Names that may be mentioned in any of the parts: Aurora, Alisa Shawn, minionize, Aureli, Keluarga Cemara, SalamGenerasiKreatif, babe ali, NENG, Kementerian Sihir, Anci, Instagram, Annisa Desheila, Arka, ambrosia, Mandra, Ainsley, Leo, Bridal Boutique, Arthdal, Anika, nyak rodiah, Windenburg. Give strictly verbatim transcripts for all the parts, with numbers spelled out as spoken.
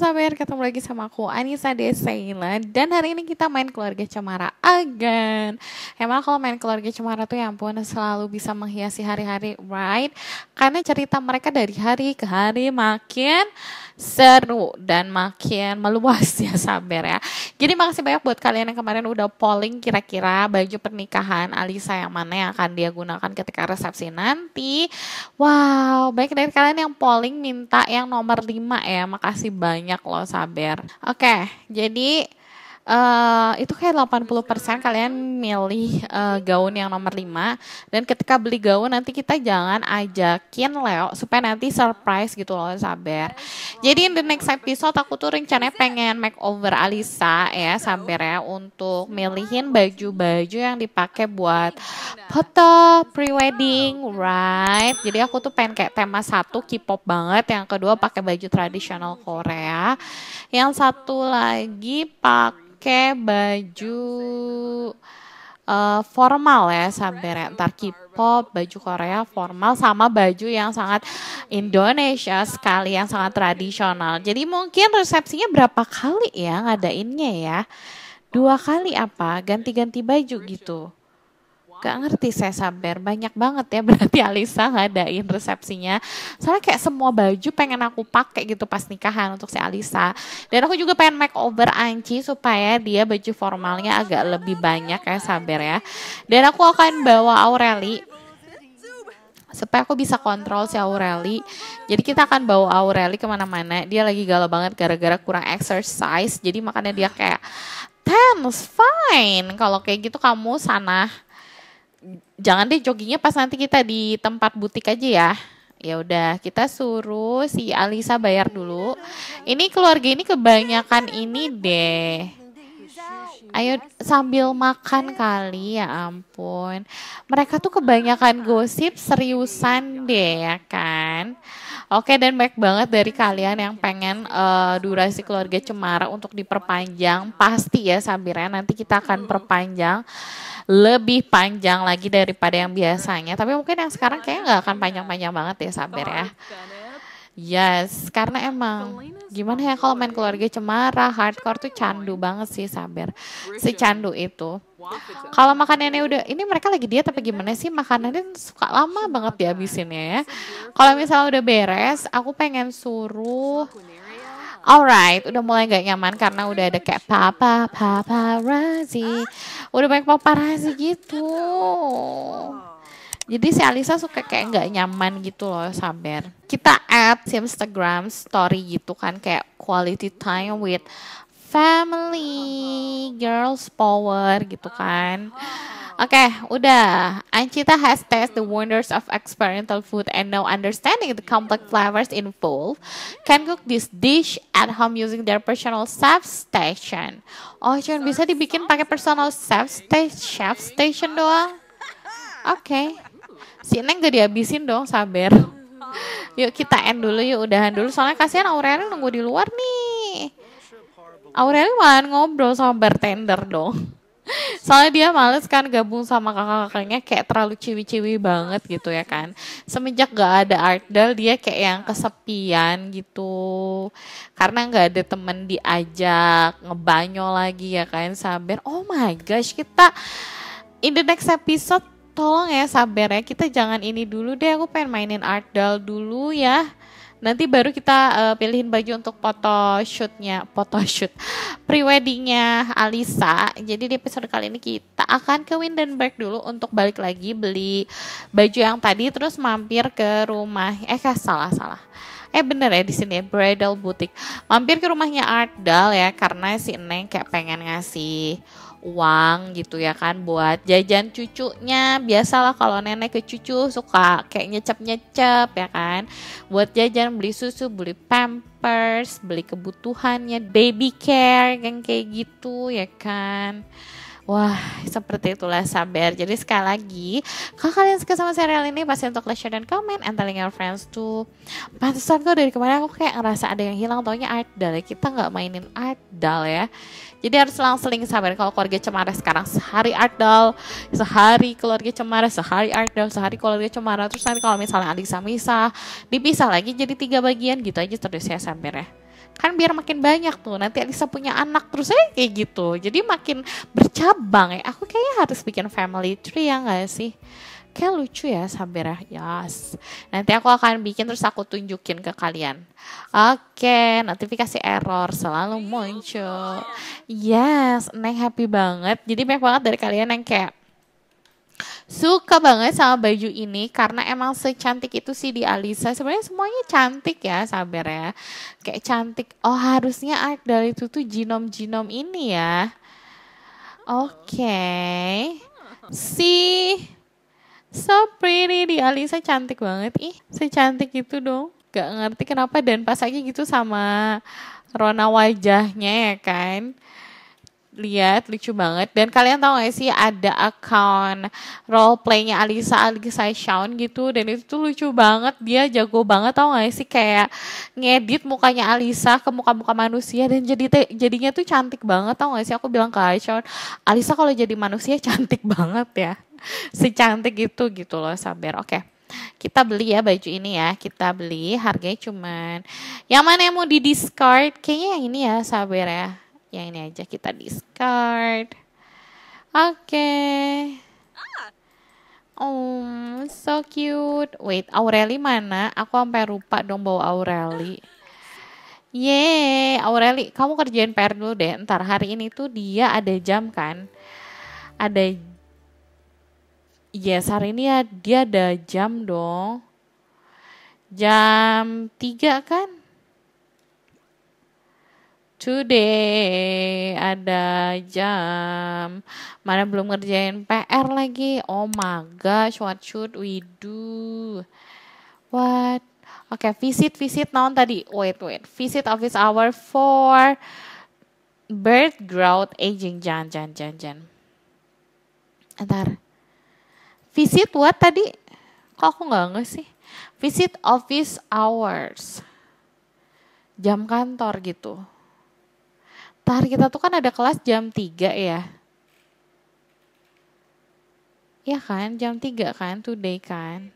sahabat, ketemu lagi sama aku Annisa Desheila. Dan hari ini kita main Keluarga Cemara again. Emang kalau main Keluarga Cemara tuh ya ampun, selalu bisa menghiasi hari-hari, right? Karena cerita mereka dari hari ke hari makin seru dan makin meluas ya sahabat ya. Jadi makasih banyak buat kalian yang kemarin udah polling kira-kira baju pernikahan Alisa yang mana yang akan dia gunakan ketika resepsi nanti. Wow, baik dari kalian yang polling minta yang nomor lima ya, makasih banyak loh sabar. Oke, okay, jadi uh, itu kayak delapan puluh persen kalian milih uh, gaun yang nomor lima. Dan ketika beli gaun nanti kita jangan ajakin Leo supaya nanti surprise gitu loh sabar. Jadi in the next episode aku tuh rencananya pengen makeover Alisa ya sabar ya, untuk milihin baju-baju yang dipakai buat foto pre-wedding, right? Jadi aku tuh pengen kayak tema satu K-pop banget, yang kedua pakai baju tradisional Korea, yang satu lagi pakai Pakai baju uh, formal ya sabar, ntar K-pop, baju Korea formal, sama baju yang sangat Indonesia sekali, yang sangat tradisional. Jadi mungkin resepsinya berapa kali ya ngadainnya ya? Dua kali apa? Ganti-ganti baju gitu? Gak ngerti saya sabar, banyak banget ya berarti Alisa ngadain resepsinya. Soalnya kayak semua baju pengen aku pakai gitu pas nikahan untuk si Alisa. Dan aku juga pengen makeover Anci supaya dia baju formalnya agak lebih banyak ya sabar ya. Dan aku akan bawa Aureli supaya aku bisa kontrol si Aureli. Jadi kita akan bawa Aureli kemana-mana. Dia lagi galau banget gara-gara kurang exercise. Jadi makanya dia kayak tense, fine. Kalau kayak gitu kamu sana, jangan deh joggingnya pas nanti kita di tempat butik aja ya. Ya udah, kita suruh si Alisa bayar dulu. Ini keluarga ini kebanyakan ini deh. Ayo sambil makan kali, ya ampun. Mereka tuh kebanyakan gosip seriusan deh ya kan. Oke, dan baik banget dari kalian yang pengen uh, durasi Keluarga Cemara untuk diperpanjang. Pasti ya sabiran, nanti kita akan perpanjang lebih panjang lagi daripada yang biasanya. Tapi mungkin yang sekarang kayaknya nggak akan panjang-panjang banget ya sabar ya. Yes, karena emang gimana ya kalau main Keluarga Cemara hardcore tuh candu banget sih sabar. Secandu itu. Kalau makanannya udah, ini mereka lagi diet apa gimana sih, makanannya suka lama banget dihabisinnya ya. Kalau misalnya udah beres, aku pengen suruh, alright, udah mulai gak nyaman karena udah ada kayak papa, paparazzi. Udah banyak paparazzi gitu. Jadi si Alisa suka kayak gak nyaman gitu loh sabar. Kita add si Instagram story gitu kan, kayak quality time with family, girls power gitu kan. Oke, okay, udah. Ancita has tested the wonders of experimental food and now understanding the complex flavors involved can cook this dish at home using their personal chef station. Oh, cuma bisa dibikin pakai personal chef, sta chef station doang. Oke, okay. Si Neng gak dihabisin dong, sabar. Yuk kita end dulu, yuk udahan dulu. Soalnya kasihan Aureli nunggu di luar nih. Aureli malah ngobrol sama bartender dong. Soalnya dia males kan gabung sama kakak-kakaknya, kayak terlalu ciwi-ciwi banget gitu ya kan. Semenjak gak ada Arthdal dia kayak yang kesepian gitu, karena gak ada temen diajak ngebanyo lagi ya kan sabar. Oh my gosh, kita in the next episode tolong ya sabar ya, kita jangan ini dulu deh, aku pengen mainin Arthdal dulu ya. Nanti baru kita uh, pilihin baju untuk foto shootnya, foto shoot pre-weddingnya Alisa. Jadi di episode kali ini kita akan ke Windenburg dulu untuk balik lagi beli baju yang tadi, terus mampir ke rumah, eh salah salah, eh bener ya di sini Bridal Boutique, mampir ke rumahnya Arthdal ya, karena si Neng kayak pengen ngasih uang gitu ya kan buat jajan cucunya. Biasalah kalau nenek ke cucu suka kayak nyecep-nyecep ya kan, buat jajan, beli susu, beli pampers, beli kebutuhannya, baby care yang kayak gitu ya kan. Wah, seperti itulah sabar. Jadi sekali lagi, kalau kalian suka sama serial ini pasti untuk like, share, dan komen, and telling your friends too. Pantesan kok dari kemarin aku kayak ngerasa ada yang hilang, taunya Arthdal ya. Kita nggak mainin Arthdal ya. Jadi harus selang-seling sabar. Kalau Keluarga Cemara sekarang sehari Arthdal, sehari Keluarga Cemara, sehari Arthdal, sehari Keluarga Cemara. Terus nanti kalau misalnya Alisa misah, dipisah lagi jadi tiga bagian gitu aja terus ya sabar ya. kan biar makin banyak tuh, nanti Alisa punya anak terus aja kayak gitu, jadi makin bercabang ya. Aku kayaknya harus bikin family tree ya gak sih? Kayak lucu ya Sabirah. Yes, nanti aku akan bikin terus aku tunjukin ke kalian. Oke, notifikasi error selalu muncul. Yes, Neng happy banget. Jadi banyak banget dari kalian yang kayak suka banget sama baju ini karena emang secantik itu sih di Alisa. Sebenarnya semuanya cantik ya Sabar ya, kayak cantik. Oh harusnya art dari itu tuh jinom-jinom ini ya. Oke okay. See, so pretty di Alisa, cantik banget. Ih secantik itu dong. Gak ngerti kenapa dan pas lagi gitu sama rona wajahnya ya kan. Lihat lucu banget. Dan kalian tahu gak sih ada account roleplaynya Alisa, Alisa Shawn gitu, dan itu tuh lucu banget, dia jago banget tau gak sih, kayak ngedit mukanya Alisa ke muka-muka manusia dan jadi jadinya tuh cantik banget tau gak sih. Aku bilang ke Shawn, Alisa kalau jadi manusia cantik banget ya, secantik itu gitu loh Sabar. Oke okay. Kita beli ya baju ini ya, kita beli, harganya cuman yang mana yang mau di discard kayaknya yang ini ya Sabar ya. Yang ini aja kita discard. Oke. Okay. Oh, so cute. Wait, Aureli mana? Aku sampai lupa dong bawa Aureli. Yeay, Aureli, kamu kerjain P R dulu deh. Ntar hari ini tuh dia ada jam kan? Ada. Yes, hari ini ya dia ada jam dong. Jam tiga kan? Today ada jam, mana belum ngerjain P R lagi. Oh my gosh, what should we do? What? Oke, okay, visit visit non tadi. Wait wait, visit office hour for birth growth aging. Jangan jangan jangan jangan. Ntar. Visit what tadi? Kok aku nggak nggak sih? Visit office hours. Jam kantor gitu. Ntar kita tuh kan ada kelas jam tiga ya. Iya kan, jam tiga kan, today kan.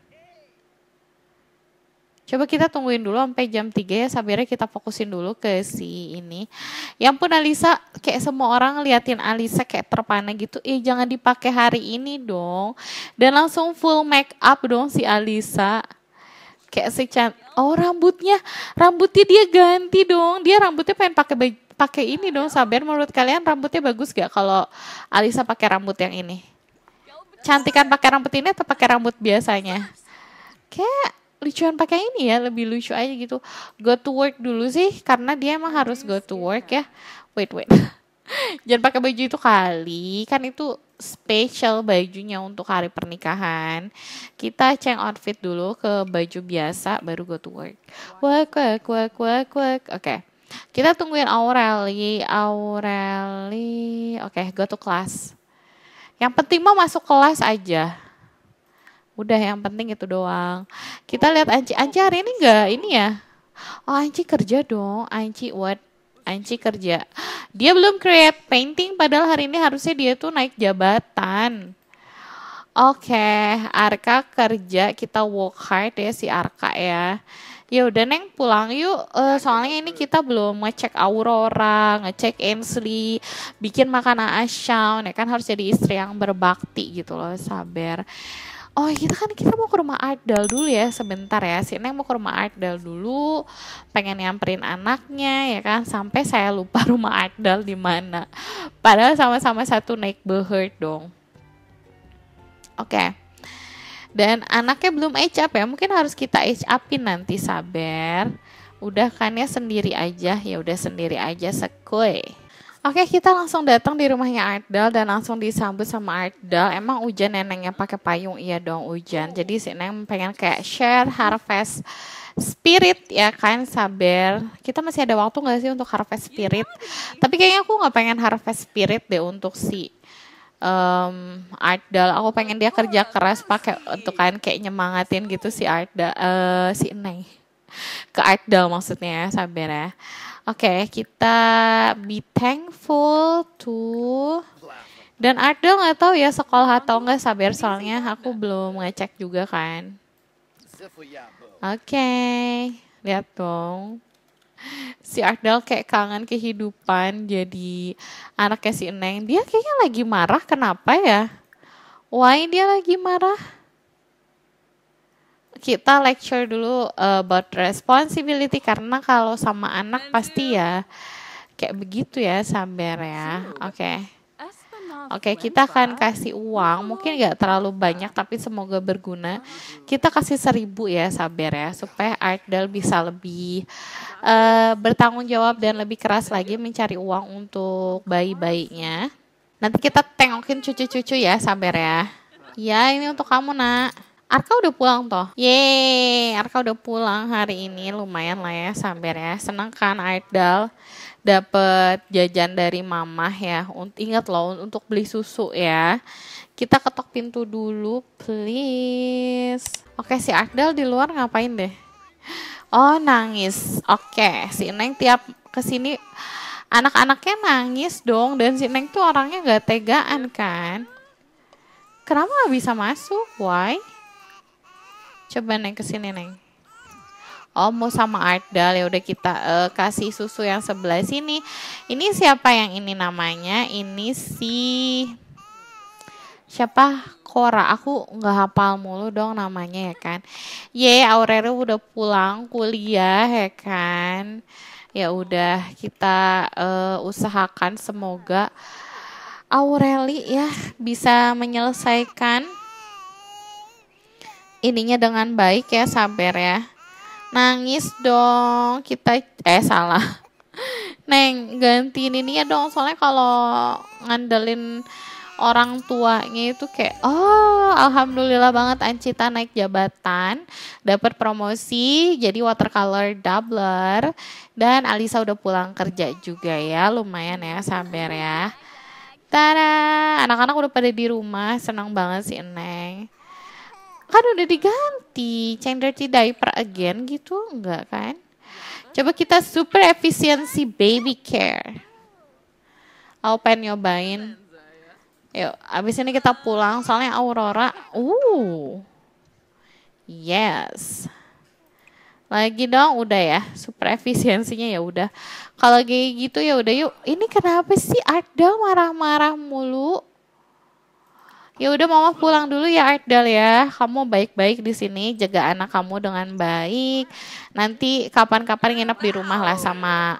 Coba kita tungguin dulu sampai jam tiga ya, Sabirnya kita fokusin dulu ke si ini. Ya ampun Alisa, kayak semua orang ngeliatin Alisa kayak terpana gitu. Eh jangan dipakai hari ini dong. Dan langsung full make up dong si Alisa. Kayak secantik. Oh rambutnya, rambutnya dia ganti dong. Dia rambutnya pengen pakai baju. Pakai ini dong Saber, menurut kalian rambutnya bagus gak kalau Alisa pakai rambut yang ini? Cantikan pakai rambut ini atau pakai rambut biasanya? Kayak lucuan pakai ini ya, lebih lucu aja gitu. Go to work dulu sih, karena dia emang harus go to work ya. Wait, wait. Jangan pakai baju itu kali, kan itu special bajunya untuk hari pernikahan. Kita change outfit dulu ke baju biasa, baru go to work. Work, work, work, work, work. Oke. Okay. Kita tungguin Aureli, Aureli, oke okay, go to class. Yang penting mah masuk kelas aja. Udah yang penting itu doang. Kita lihat Anci, Anci hari ini enggak ini ya. Oh Anci kerja dong, Anci what? Anci kerja. Dia belum create painting padahal hari ini harusnya dia tuh naik jabatan. Oke, okay, Arka kerja, kita work hard ya si Arka ya. Ya udah Neng pulang yuk, uh, soalnya ini kita belum ngecek Aurora, ngecek Ainsley, bikin makanan Ashawn, ya kan harus jadi istri yang berbakti gitu loh Sabar. Oh kita kan kita mau ke rumah Arthdal dulu ya sebentar ya, si Neng mau ke rumah Arthdal dulu, pengen nyamperin anaknya ya kan, sampai saya lupa rumah Arthdal di mana. Padahal sama-sama satu neighborhood dong. Oke. Okay. Dan anaknya belum age up ya, mungkin harus kita age upin nanti Sabar. Udah kan ya sendiri aja, ya udah sendiri aja sekoi. Oke kita langsung datang di rumahnya Arthdal dan langsung disambut sama Arthdal. Emang hujan neneknya pakai payung, iya dong hujan. Jadi si Neng pengen kayak share harvest spirit ya kan Sabar. Kita masih ada waktu nggak sih untuk harvest spirit? Tapi kayaknya aku nggak pengen harvest spirit deh untuk si Um, Arthdal. Aku pengen dia kerja keras pakai untuk kan kayak nyemangatin gitu si Arthdal, uh, si Neng ke Arthdal maksudnya Sabar ya. Oke okay, kita be thankful to, dan Arthdal nggak tahu ya sekolah atau nggak Sabar, soalnya aku belum ngecek juga kan. Oke okay. Lihat dong. Si Arthdal kayak kangen kehidupan, jadi anaknya si Eneng. Dia kayaknya lagi marah, kenapa ya? Why dia lagi marah? Kita lecture dulu about responsibility, karena kalau sama anak pasti ya kayak begitu ya, sabar ya. Oke. Okay. Oke, okay, kita akan kasih uang, mungkin gak terlalu banyak tapi semoga berguna. Kita kasih seribu ya, sabar ya, supaya Arthdal bisa lebih uh, bertanggung jawab dan lebih keras lagi mencari uang untuk bayi-bayinya. Nanti kita tengokin cucu-cucu ya, sabar ya. Ya, ini untuk kamu nak. Arka udah pulang toh? Yeay, Arka udah pulang hari ini, lumayan lah ya, sabar ya. Seneng kan Arthdal dapet jajan dari mamah ya. Ingat loh untuk beli susu ya. Kita ketok pintu dulu please. Oke, si Arthdal di luar ngapain deh? Oh, nangis. Oke, si Neng tiap kesini anak-anaknya nangis dong, dan si Neng tuh orangnya gak tegaan kan. Kenapa gak bisa masuk? Why? Coba Neng kesini Neng. Oh, mau sama Arthdal, ya udah kita uh, kasih susu yang sebelah sini. Ini siapa yang ini namanya? Ini si siapa? Cora. Aku nggak hafal mulu dong namanya ya kan. Ye, Aureli udah pulang kuliah ya kan. Ya udah kita uh, usahakan semoga Aureli ya bisa menyelesaikan ininya dengan baik ya, sabar ya. Nangis dong, kita eh salah. Neng, gantiin ini ya dong, soalnya kalau ngandelin orang tuanya itu kayak oh, alhamdulillah banget Ancita naik jabatan, dapat promosi jadi watercolor doubler, dan Alisa udah pulang kerja juga ya, lumayan ya, sabar ya. Tada, anak-anak udah pada di rumah, senang banget sih Neng. Kan udah diganti, change dirty diaper again gitu, enggak kan? Coba kita super efisiensi baby care. Aku pengen nyobain. Yuk, abis ini kita pulang, soalnya Aurora, uh, yes. Lagi dong, udah ya, super efisiensinya ya udah. Kalau kayak gitu ya udah yuk. Ini kenapa sih Arthdal marah-marah mulu? Ya udah mama pulang dulu ya Arthdal ya. Kamu baik-baik di sini, jaga anak kamu dengan baik. Nanti kapan-kapan nginep di rumah lah sama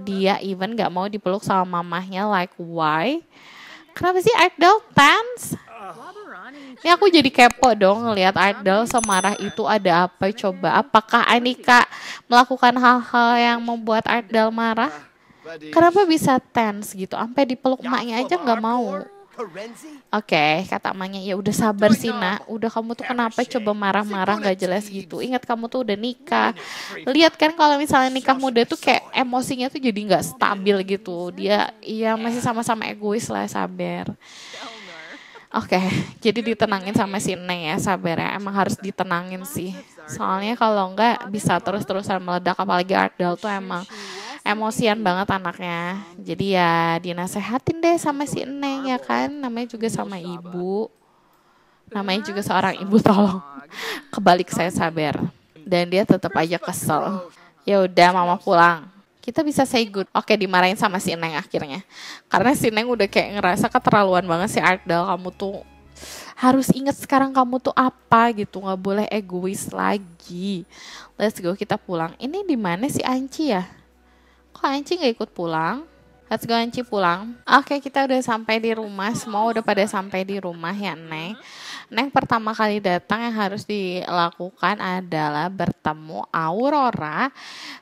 dia, even gak mau dipeluk sama mamahnya, like why? Kenapa sih Arthdal tense? Ini aku jadi kepo dong ngelihat Arthdal semarah itu, ada apa coba? Apakah Anika melakukan hal-hal yang membuat Arthdal marah? Kenapa bisa tense gitu? Sampai dipeluk maknya aja gak mau. Oke, okay, kata emaknya, ya udah sabar sih nak, udah kamu tuh kenapa coba marah-marah gak jelas gitu. Ingat kamu tuh udah nikah. Lihat kan kalau misalnya nikah muda tuh kayak emosinya tuh jadi nggak stabil gitu. Dia iya masih sama-sama egois lah, sabar. Oke, okay, jadi ditenangin sama si Neng ya, sabar ya. Emang harus ditenangin sih. Soalnya kalau nggak bisa terus-terusan meledak, apalagi Arthdal tuh emang emosian banget anaknya. Jadi ya dinasehatin deh sama si Neng ya kan. Namanya juga sama ibu. Namanya juga seorang ibu, tolong. Kebalik saya, sabar. Dan dia tetap aja kesel. Ya udah mama pulang. Kita bisa say good. Oke, dimarahin sama si Neng akhirnya. Karena si Neng udah kayak ngerasa keterlaluan banget sih Arthdal. Kamu tuh harus ingat sekarang kamu tuh apa gitu. Gak boleh egois lagi. Let's go, kita pulang. Ini di mana si Anci ya? Kok Anci gak ikut pulang? Let's go Anci pulang. Oke, kita udah sampai di rumah. Semua udah pada sampai di rumah ya Neng. Neng pertama kali datang yang harus dilakukan adalah bertemu Aurora.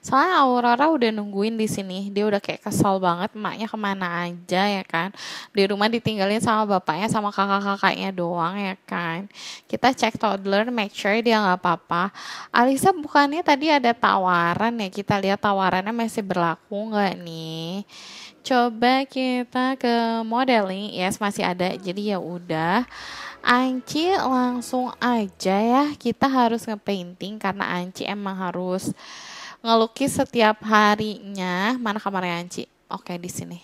Soalnya Aurora udah nungguin di sini. Dia udah kayak kesel banget, emaknya kemana aja ya kan. Di rumah ditinggalin sama bapaknya sama kakak-kakaknya doang ya kan. Kita cek toddler, make sure dia gak apa-apa. Alisa bukannya tadi ada tawaran ya. Kita lihat tawarannya masih berlaku gak nih. Coba kita ke modeling, yes masih ada, jadi ya udah Anci langsung aja ya. Kita harus ngepainting karena Anci emang harus ngelukis setiap harinya. Mana kamarnya Anci? Oke, di sini.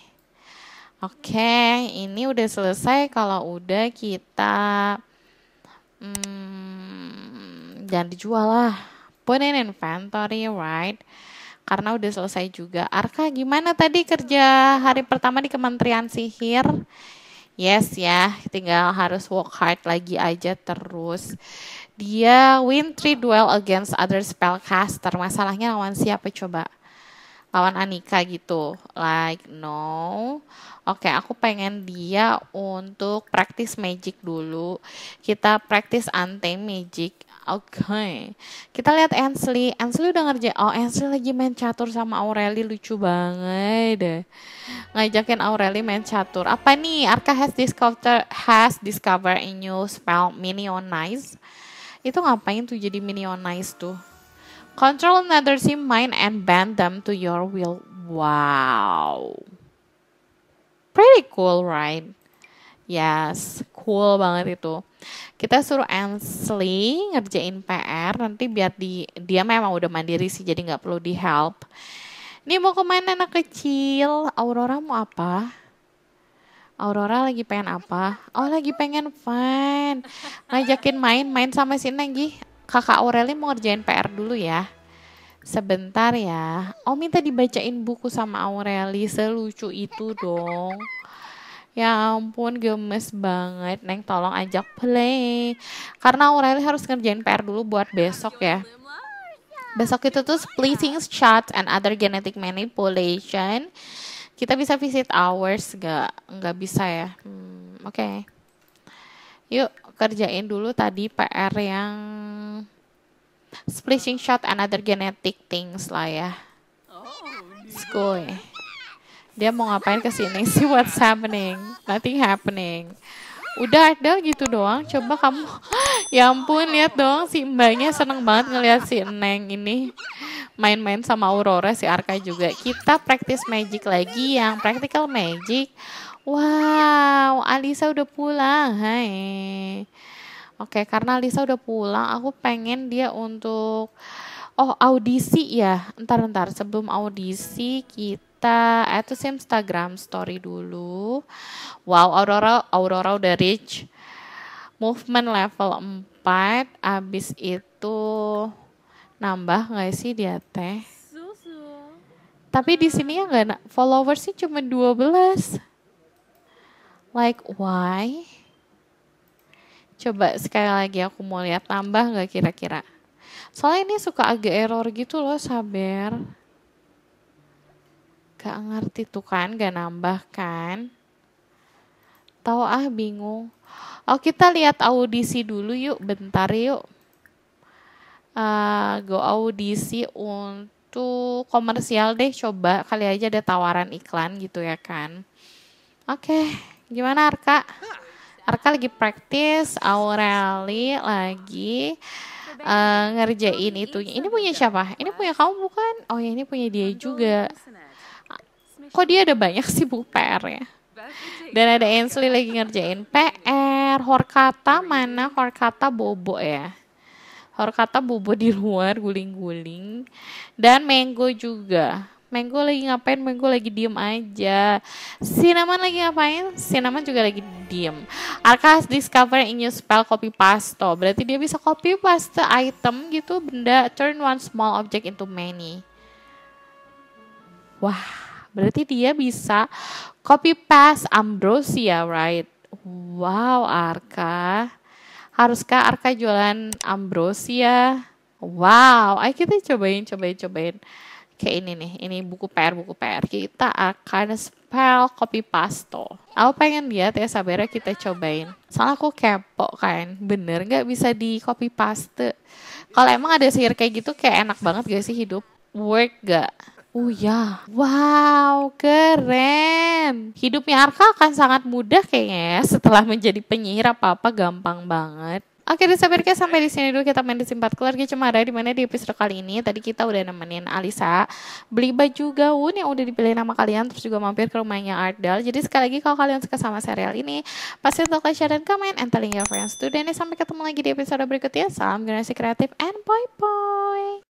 Oke, ini udah selesai. Kalau udah kita hmm, jangan dijual lah. Put in inventory, right? karena udah selesai juga. Arka, gimana tadi kerja hari pertama di Kementerian Sihir? Yes ya, tinggal harus work hard lagi aja terus. Dia win three duel against other spellcaster. Masalahnya lawan siapa coba? Lawan Anika gitu. Like no. Oke, aku pengen dia untuk practice magic dulu. Kita practice anti magic. Oke, okay. Kita lihat Ainsley. Ainsley udah ngerjain. Oh, Ainsley lagi main catur sama Aureli, lucu banget deh. Ngajakin Aureli main catur. Apa nih? Arka has discovered has discovered a new spell, minionize. Itu ngapain tuh jadi minionize tuh? Control another sim mind and bend them to your will. Wow, pretty cool, right? Yes, cool banget itu. Kita suruh Ainsley ngerjain P R nanti biar di, dia memang udah mandiri sih, jadi nggak perlu di help. Ini mau kemana anak kecil? Aurora mau apa? Aurora lagi pengen apa? Oh, lagi pengen fun. Ngajakin main-main sama si Nenggi. Kakak Aureli mau ngerjain P R dulu ya. Sebentar ya. Oh, minta dibacain buku sama Aureli, selucu itu dong. Ya ampun, gemes banget. Neng tolong ajak play. Karena Aureli harus ngerjain P R dulu buat besok ya. Besok itu tuh splitting shots and other genetic manipulation. Kita bisa visit hours gak? Nggak bisa ya. Hmm, Oke. Okay. Yuk kerjain dulu tadi P R yang splitting shot and other genetic things lah ya. Let's go. Dia mau ngapain kesini sih? What's happening? Nothing happening. Udah ada gitu doang. Coba kamu, ya ampun, lihat dong si mbaknya seneng banget ngelihat si Neng ini main-main sama Aurora, si Arka juga. Kita practice magic lagi yang practical magic. Wow, Alisa udah pulang. Hai. Oke, karena Alisa udah pulang, aku pengen dia untuk oh audisi ya. Ntar-ntar sebelum audisi kita kita itu Instagram story dulu. Wow, Aurora Aurora udah reach movement level empat. Abis itu nambah nggak sih dia teh? Tapi di sini ya nggak, followersnya cuma dua belas. Like why? Coba sekali lagi aku mau lihat nambah nggak kira-kira. Soalnya ini suka agak error gitu loh, sabar. Gak ngerti tuh kan, gak nambah kan. Tahu ah, bingung. Oh, kita lihat audisi dulu yuk, bentar yuk. Uh, go audisi untuk komersial deh, coba. Kali aja ada tawaran iklan gitu ya kan. Oke, okay. Gimana Arka? Arka lagi praktis, Aureli lagi uh, ngerjain itunya. Ini punya siapa? Ini punya kamu bukan? Oh ya, ini punya dia juga. Kok dia ada banyak sibuk P R ya? Dan ada Ainsley lagi ngerjain P R. Horkata mana? Horkata bobo ya. Horkata bobo di luar guling-guling. Dan Mango juga. Mango lagi ngapain? Mango lagi diem aja. Cinnamon lagi ngapain? Cinnamon juga lagi diem. Arka has discovered a new spell, copy paste. Berarti dia bisa copy paste item gitu, benda. Turn one small object into many. Wah. Berarti dia bisa copy paste ambrosia, right? Wow, Arka. Haruskah Arka jualan ambrosia? Wow, ayo kita cobain, cobain, cobain. Kayak ini nih, ini buku P R, buku P R. Kita akan spell copy paste. Aku pengen lihat ya, sabarnya kita cobain. Soalnya aku kepo kan, bener nggak bisa di copy paste? Kalau emang ada sihir kayak gitu, kayak enak banget gak sih hidup? Work gak? Oh ya, wow, keren. Hidupnya Arka akan sangat mudah kayaknya ya, setelah menjadi penyihir apa-apa gampang banget. Oke, disabirkan sampai di sini dulu kita main di Simpat Keluarga Cemara, di mana di episode kali ini tadi kita udah nemenin Alisa beli baju gaun yang udah dipilih nama kalian, terus juga mampir ke rumahnya Arthdal. Jadi sekali lagi kalau kalian suka sama serial ini, pasti untuk like, share, dan comment, and telling your friends today. Sampai ketemu lagi di episode berikutnya. Salam generasi kreatif and bye bye.